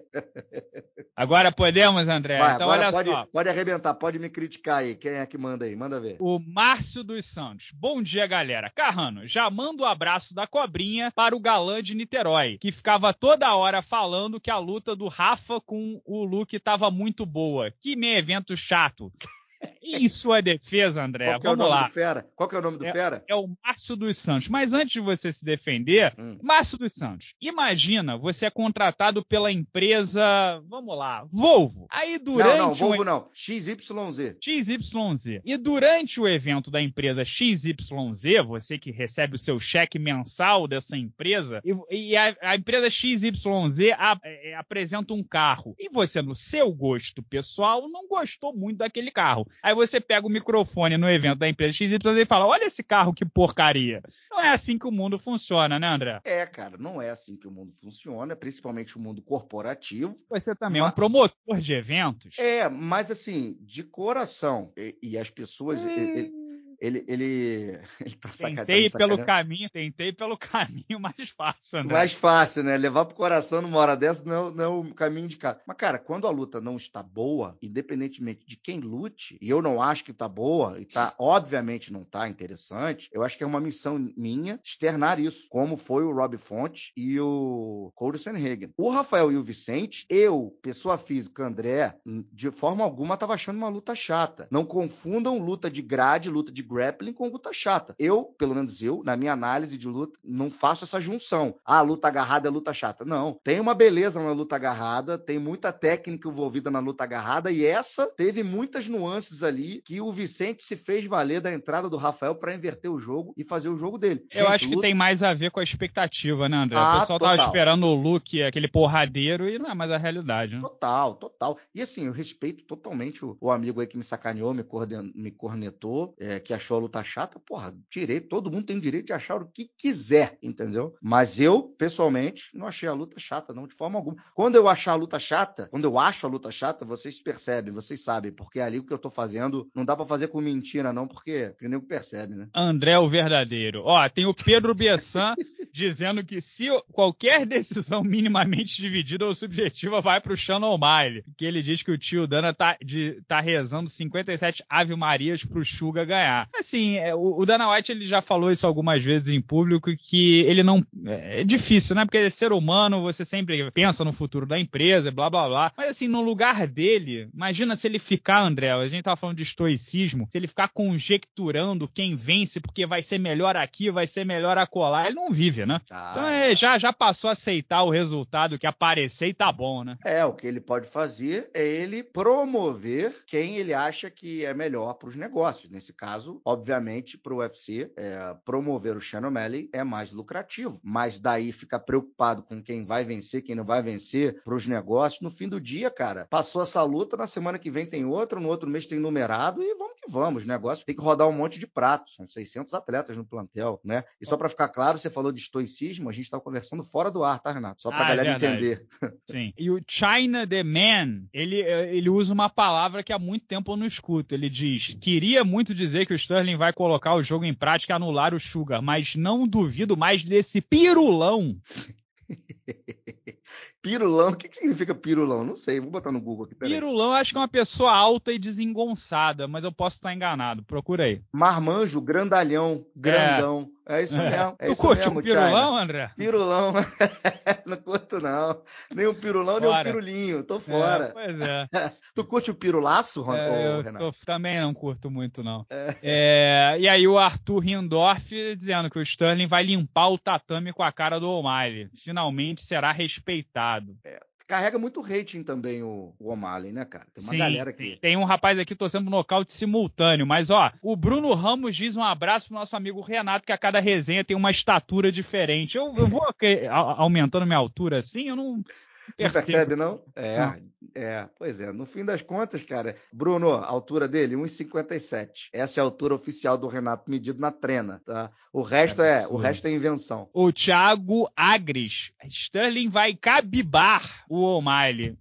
agora podemos, André? Vai, então olha pode, só. Pode arrebentar, pode me criticar aí. Quem é que manda aí? Manda ver. O Márcio dos Santos. Bom dia, galera. Carrano, já manda o abraço da cobrinha para o galã de Niterói, que ficava toda hora falando que a luta do Rafa com o Luque tava muito boa. Que meio evento chato. Em sua defesa, André, Qual que vamos é o nome lá. Do fera? Qual que é o nome do é, fera? É o Márcio dos Santos. Mas antes de você se defender, hum. Márcio dos Santos, imagina você é contratado pela empresa, vamos lá, Volvo. Aí durante não, não, Volvo um... não, X Y Z. X Y Z. E durante o evento da empresa X Y Z, você que recebe o seu cheque mensal dessa empresa, e, e a, a empresa X Y Z a, é, apresenta um carro. E você, no seu gosto pessoal, não gostou muito daquele carro. Aí você pega o microfone no evento da empresa X Y Z e fala, olha esse carro, que porcaria. Não é assim que o mundo funciona, né, André? É, cara, não é assim que o mundo funciona, principalmente o mundo corporativo. Você também mas... é um promotor de eventos. É, mas assim, de coração, e, e as pessoas... E... E, Ele, ele, ele tá sacaneando. Tentei pelo caminho, tentei pelo caminho mais fácil, né? Mais fácil, né? Levar pro coração numa hora dessa não, não é o caminho de cá. Mas, cara, quando a luta não está boa, independentemente de quem lute, e eu não acho que tá boa, e tá, obviamente não tá interessante, eu acho que é uma missão minha externar isso, como foi o Rob Font e o Couro Sanhagen. O Rafael e o Vicente, eu, pessoa física, André, de forma alguma tava achando uma luta chata. Não confundam luta de grade, luta de grappling com luta chata. Eu, pelo menos eu, na minha análise de luta, não faço essa junção. Ah, luta agarrada é luta chata. Não. Tem uma beleza na luta agarrada, tem muita técnica envolvida na luta agarrada, e essa teve muitas nuances ali que o Vicente se fez valer da entrada do Rafael pra inverter o jogo e fazer o jogo dele. Eu Gente, acho que luta... tem mais a ver com a expectativa, né, André? Ah, o pessoal total. Tava esperando o Luke, aquele porradeiro, e não é mais a realidade, né? Total, total. E assim, eu respeito totalmente o, o amigo aí que me sacaneou, me, coorden... me cornetou, é, que a achou a luta chata, porra, direito, todo mundo tem o direito de achar o que quiser, entendeu? Mas eu, pessoalmente, não achei a luta chata, não, de forma alguma. Quando eu achar a luta chata, quando eu acho a luta chata, vocês percebem, vocês sabem, porque ali o que eu tô fazendo não dá pra fazer com mentira, não, porque o nego percebe, né? André, o verdadeiro. Ó, tem o Pedro Bessan dizendo que se qualquer decisão minimamente dividida ou subjetiva vai pro Sean O'Malley, que ele diz que o tio Dana tá, de, tá rezando cinquenta e sete Ave Marias pro Suga ganhar. Assim, é, o, o Dana White, ele já falou isso algumas vezes em público, que ele não... É, é difícil, né? Porque ele é ser humano, você sempre pensa no futuro da empresa, blá, blá, blá. Mas assim, no lugar dele, imagina se ele ficar, André, a gente tava falando de estoicismo, se ele ficar conjecturando quem vence porque vai ser melhor aqui, vai ser melhor acolá, ele não vive, né? Ah, então é, já, já passou a aceitar o resultado que aparecer e tá bom, né? É, o que ele pode fazer é ele promover quem ele acha que é melhor para os negócios. Nesse caso, obviamente, para o U F C, é, promover o Sean O'Malley é mais lucrativo, mas daí fica preocupado com quem vai vencer, quem não vai vencer, para os negócios. No fim do dia, cara, passou essa luta, na semana que vem tem outra, no outro mês tem numerado e vamos que vamos. O negócio tem que rodar um monte de pratos, são seiscentos atletas no plantel, né? E só para ficar claro, você falou de estoicismo, a gente estava conversando fora do ar, tá, Renato? Só para a ah, galera verdade. entender. Sim. E o China the Man, ele, ele usa uma palavra que há muito tempo eu não escuto. Ele diz, queria muito dizer que o Sterling vai colocar o jogo em prática e anular o Sugar, mas não duvido mais desse pirulão. Pirulão? O que, que significa pirulão? Não sei, vou botar no Google aqui. Peraí. Pirulão, acho que é uma pessoa alta e desengonçada, mas eu posso estar enganado. Procura aí. Marmanjo, grandalhão, grandão. É. É isso é. mesmo. É tu isso curte mesmo, um pirulão, China. André? Pirulão. Não curto, não. Nem um pirulão, fora. nem um pirulinho. Tô fora. É, pois é. Tu curte o pirulaço, é, Renato? Eu tô, também não curto muito, não. É. É, e aí o Arthur Rindorf dizendo que o Sterling vai limpar o tatame com a cara do O'Malley. Finalmente será respeitado. É. Carrega muito rating também o, o O'Malley, né, cara? Tem uma sim, galera aqui. Sim. Tem um rapaz aqui torcendo pro nocaute simultâneo, mas ó, o Bruno Ramos diz um abraço pro nosso amigo Renato, que a cada resenha tem uma estatura diferente. Eu, eu vou okay, aumentando minha altura assim, eu não... Não percebe, não? É, ah. é, pois é. No fim das contas, cara, Bruno, a altura dele, um e cinquenta e sete. Essa é a altura oficial do Renato, medido na trena, tá? O resto é, é, o resto é invenção. O Thiago Agres. Sterling vai cabibar o O'Malley.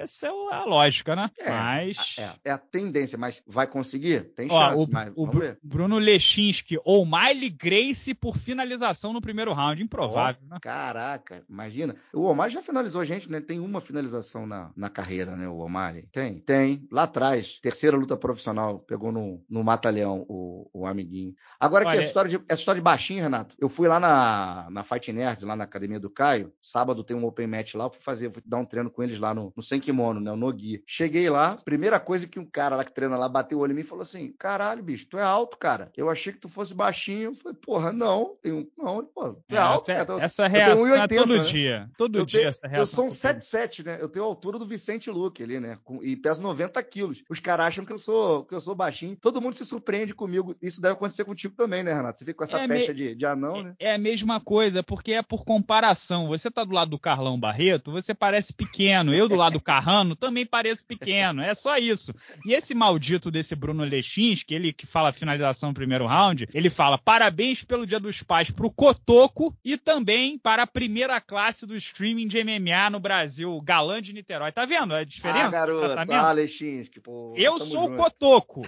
Essa é a lógica, né? É, mas... é, é a tendência, mas vai conseguir? Tem chance. Ó, o, mas, o Br- Bruno Lechinski, O'Malley Gracie por finalização no primeiro round. Improvável, oh, né? Caraca, imagina. O O'Malley já finalizou, gente, né? Tem uma finalização na, na carreira, né? O O'Malley. Tem, tem. Lá atrás, terceira luta profissional, pegou no, no Mata-Leão o, o amiguinho. Agora Olha... que essa história, de, essa história de baixinho, Renato. Eu fui lá na, na Fight Nerds, lá na Academia do Caio. Sábado tem um open match lá. Eu fui fazer, fui dar um treino com eles lá no no Sem Kimono, né? O Nogi. Cheguei lá, primeira coisa que um cara lá que treina lá bateu o olho em mim e falou assim, caralho, bicho, tu é alto, cara. Eu achei que tu fosse baixinho. Eu falei, porra, não. Tem um... Não, porra, tu é, é alto, cara. Eu, essa eu reação tenho um e oitenta, todo né? dia. Todo eu dia tenho, essa reação. Eu sou um sete sete, né? Eu tenho a altura do Vicente Luque ali, né? Com, e peso noventa quilos. Os caras acham que eu, sou, que eu sou baixinho. Todo mundo se surpreende comigo. Isso deve acontecer contigo também, né, Renato? Você fica com essa é pecha me... de, de anão, é, né? É a mesma coisa, porque é por comparação. Você tá do lado do Carlão Barreto, você parece pequeno. Eu do lado do Carrano, também pareço pequeno. É só isso. E esse maldito desse Bruno Lechinski, ele que fala finalização no primeiro round, ele fala parabéns pelo Dia dos Pais pro Cotoco e também para a primeira classe do streaming de M M A no Brasil, Galã de Niterói. Tá vendo a diferença? Ah, garoto. Tá ah, Lechinski, pô. Eu sou junto. o Cotoco.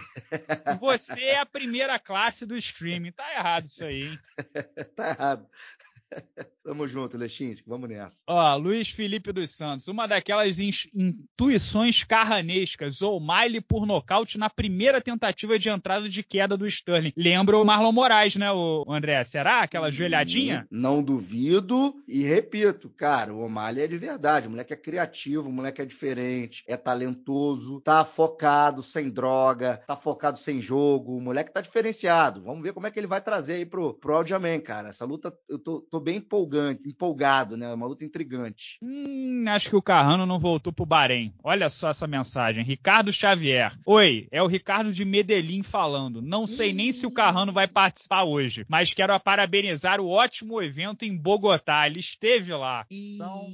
Você é a primeira classe do streaming. Tá errado isso aí, hein? Tá errado. Tamo junto, Lechinski, vamos nessa. Ó, Luiz Felipe dos Santos, uma daquelas in- intuições carranescas, O'Malley por nocaute na primeira tentativa de entrada de queda do Sterling. Lembra o Marlon Moraes, né, o André? Será? Aquela joelhadinha? Não, não duvido e repito, cara, o O'Malley é de verdade, o moleque é criativo, o moleque é diferente, é talentoso, tá focado, sem droga, tá focado sem jogo, o moleque tá diferenciado. Vamos ver como é que ele vai trazer aí pro, pro Aljamain, cara. Essa luta, eu tô, tô bem empolgante, empolgado, né? Uma luta intrigante. Hum, acho que o Carrano não voltou pro Bahrein. Olha só essa mensagem. Ricardo Xavier. Oi, é o Ricardo de Medellín falando. Não sei nem se o Carrano vai participar hoje, mas quero parabenizar o ótimo evento em Bogotá. Ele esteve lá. Então...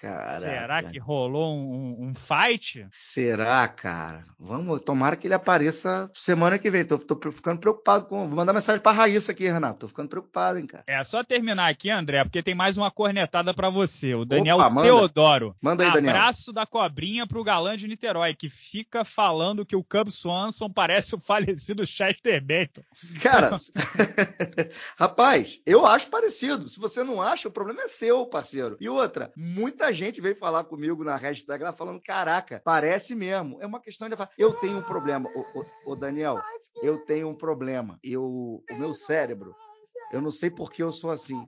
Caraca. Será que rolou um, um fight? Será, cara? Vamos, tomara que ele apareça semana que vem. Tô, tô ficando preocupado com... Vou mandar mensagem pra Raíssa aqui, Renato. Tô ficando preocupado, hein, cara. É, só terminar aqui, André, porque tem mais uma cornetada pra você. O Daniel Opa, manda. Teodoro. Manda aí, Daniel. Abraço da cobrinha pro galã de Niterói, que fica falando que o Cub Swanson parece o falecido Chester Bennington. Cara, rapaz, eu acho parecido. Se você não acha, o problema é seu, parceiro. E outra, muita gente veio falar comigo na hashtag lá falando, caraca, parece mesmo. É uma questão de... Eu tenho um problema. Ô, ô, ô Daniel, eu tenho um problema. Eu, o meu cérebro, eu não sei por que eu sou assim.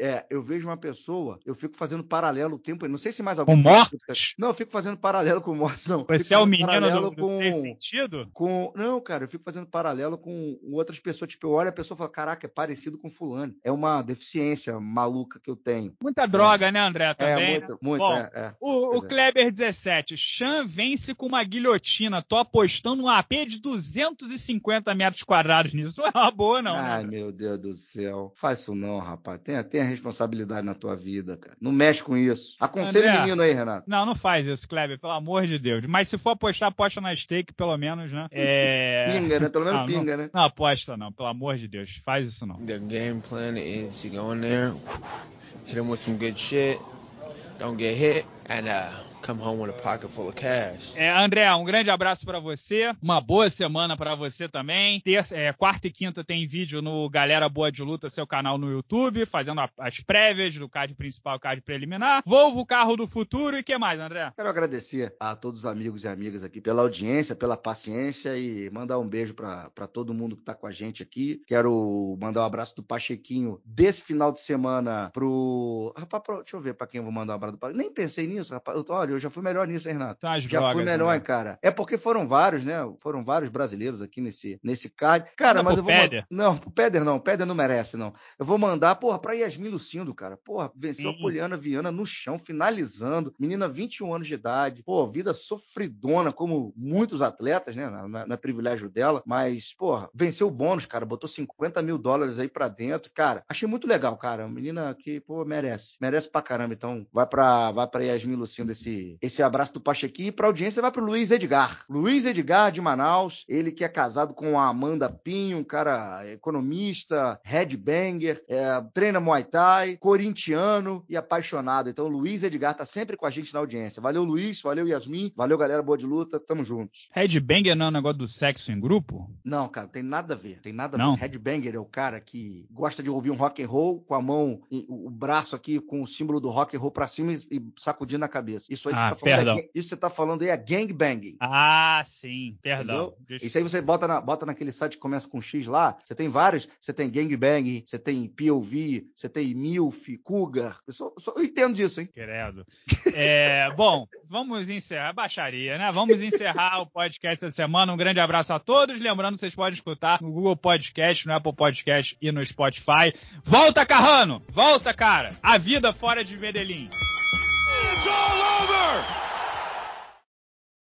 É, eu vejo uma pessoa, eu fico fazendo paralelo o tempo, não sei se mais algum... Com mortos? Não, eu fico fazendo paralelo com mortos, não. Você é o menino do, com, do sentido? Com, não, cara, eu fico fazendo paralelo com outras pessoas, tipo, eu olho a pessoa e falo, caraca, é parecido com fulano. É uma deficiência maluca que eu tenho. Muita droga, é. né, André, também? É, muito, né? muito, Bom, é, é. O, o Kleber dezessete, Sean vence com uma guilhotina, tô apostando um A P de duzentos e cinquenta metros quadrados nisso, não é uma boa, não. Ai, né, meu Deus do céu, faz isso não, rapaz, tem até responsabilidade na tua vida, cara. Não mexe com isso. Aconselha o menino aí, Renato. Não, não faz isso, Kleber, pelo amor de Deus. Mas se for apostar, aposta na Stake, pelo menos, né? É... Pinga, né? Pelo menos não, pinga, não, né? Não aposta, não. Pelo amor de Deus. Faz isso, não. The game plan is you go in there, hit him with some good shit, don't get hit, and uh... come home with a pocket full of cash. É, André, um grande abraço pra você. Uma boa semana pra você também. Terça, é, quarta e quinta tem vídeo no Galera Boa de Luta, seu canal no YouTube, fazendo a, as prévias do card principal e card preliminar. Volvo, carro do futuro. E o que mais, André? Quero agradecer a todos os amigos e amigas aqui pela audiência, pela paciência e mandar um beijo pra, pra todo mundo que tá com a gente aqui. Quero mandar um abraço do Pachequinho desse final de semana pro... Rapaz, pro... deixa eu ver pra quem eu vou mandar um abraço do Pachequinho. Nem pensei nisso, rapaz. Eu tô... Olha, eu já fui melhor nisso, hein, Renato? Tá, já drogas, fui melhor, né? Cara. É porque foram vários, né? Foram vários brasileiros aqui nesse, nesse card. Cara, mas eu vou... Mand... Não, o Peder não. O Peder não merece, não. Eu vou mandar, porra, pra Yasmin Lucindo, cara. Porra, venceu Sim. a Poliana Viana no chão, finalizando. Menina, vinte e um anos de idade. Pô, vida sofridona, como muitos atletas, né? Na, na, na privilégio dela. Mas, porra, venceu o bônus, cara. Botou cinquenta mil dólares aí pra dentro. Cara, achei muito legal, cara. Menina que, pô, merece. Merece pra caramba. Então, vai pra, vai pra Yasmin Lucindo esse Esse abraço do Pachequinho. E pra audiência vai pro Luiz Edgar. Luiz Edgar de Manaus, ele que é casado com a Amanda Pinho, um cara economista, headbanger, é, treina Muay Thai, corintiano e apaixonado. Então o Luiz Edgar tá sempre com a gente na audiência. Valeu, Luiz, valeu, Yasmin, valeu, Galera Boa de Luta, tamo juntos. Headbanger não é um negócio do sexo em grupo? Não, cara, tem nada a ver, tem nada a não. ver. Headbanger é o cara que gosta de ouvir um rock and roll com a mão, o braço aqui com o símbolo do rock and roll pra cima e sacudindo na cabeça. Isso Isso, aí ah, você tá é, isso você tá falando aí é gangbanging. Ah, sim, perdão. Entendeu? Isso aí você bota, na, bota naquele site que começa com X lá, você tem vários, você tem gangbanging, você tem P O V, você tem M I L F, Cougar, eu, só, só, eu entendo disso, hein? Credo. É, bom, vamos encerrar, baixaria, né? Vamos encerrar o podcast essa semana, um grande abraço a todos, lembrando que vocês podem escutar no Google Podcast, no Apple Podcast e no Spotify. Volta, Carrano! Volta, cara! A vida fora de Medellín! It's all over!